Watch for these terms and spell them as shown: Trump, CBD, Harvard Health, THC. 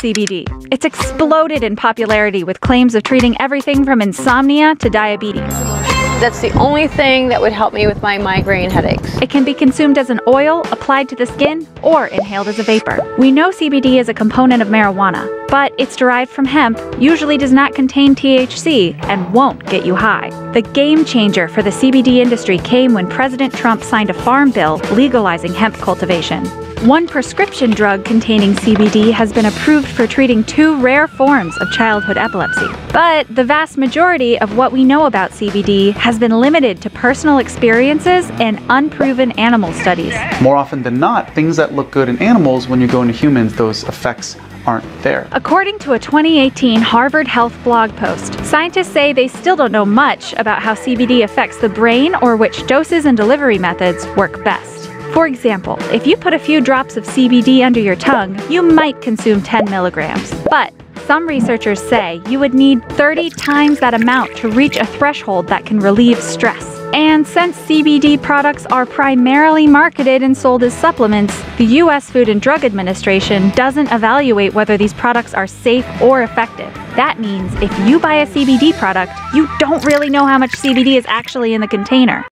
CBD. It's exploded in popularity with claims of treating everything from insomnia to diabetes. That's the only thing that would help me with my migraine headaches. It can be consumed as an oil, applied to the skin, or inhaled as a vapor. We know CBD is a component of marijuana, but it's derived from hemp, usually does not contain THC, and won't get you high. The game changer for the CBD industry came when President Trump signed a farm bill legalizing hemp cultivation. One prescription drug containing CBD has been approved for treating two rare forms of childhood epilepsy. But the vast majority of what we know about CBD has been limited to personal experiences and unproven animal studies. More often than not, things that look good in animals, when you go into humans, those effects aren't there. According to a 2018 Harvard Health blog post, scientists say they still don't know much about how CBD affects the brain or which doses and delivery methods work best. For example, if you put a few drops of CBD under your tongue, you might consume 10 milligrams. But some researchers say you would need 30 times that amount to reach a threshold that can relieve stress. And since CBD products are primarily marketed and sold as supplements, the U.S. Food and Drug Administration doesn't evaluate whether these products are safe or effective. That means if you buy a CBD product, you don't really know how much CBD is actually in the container.